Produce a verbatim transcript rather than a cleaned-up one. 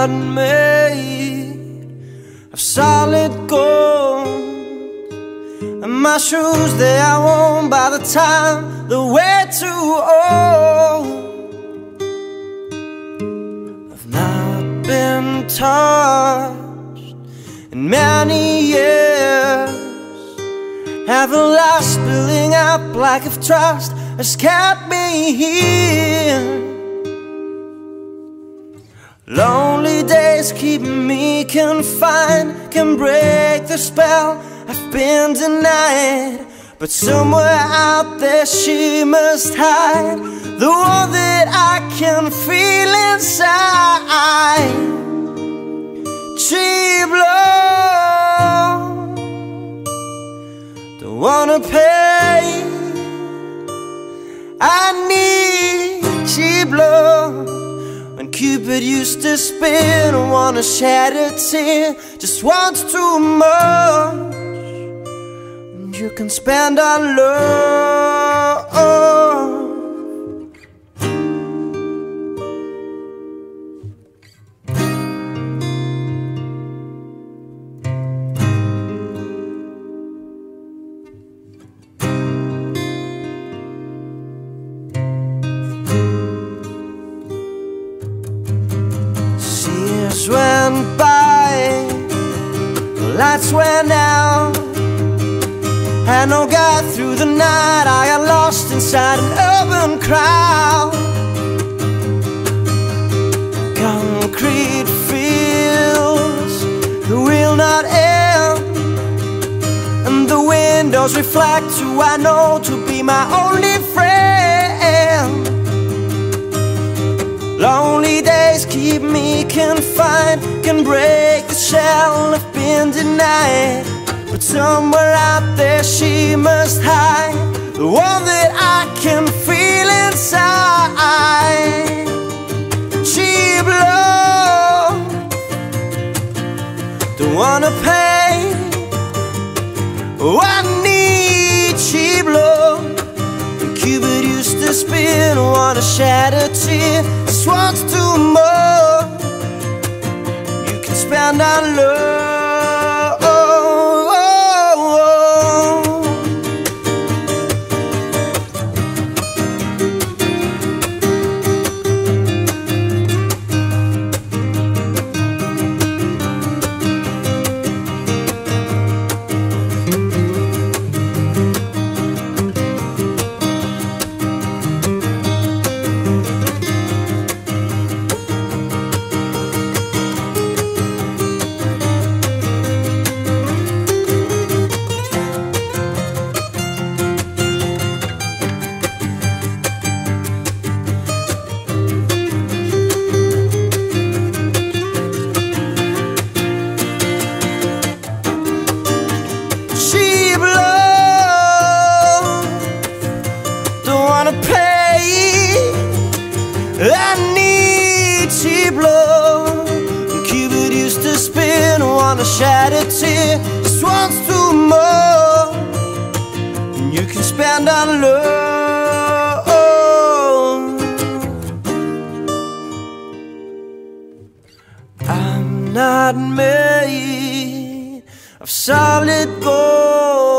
God made of solid gold, and my shoes they are worn by the time they're way too old. I've not been touched in many years, haven't lost building up lack of trust has kept me here. Lonely days keep me confined, can break the spell I've been denied. But somewhere out there she must hide the one that I can feel inside. Cheap love, don't wanna pay. I need cheap love. When Cupid used to spin, I wanna shed a tear, just once too much. And you can spend on love. Went by, the lights went out, and oh God, through the night I got lost inside an urban crowd. Concrete fields that will not end, and the windows reflect who I know to be my only friend. Lonely days keep me confined, can break the shell I've been denied. But somewhere out there she must hide the one that I can feel inside. Cheap love, don't wanna pay. Oh, I need cheap love. The Cupid used to spin, wanna shed a tear, wants too much. You can spend on love. Shed a tear, just once too much. And you can spend on love. I'm not made of solid gold.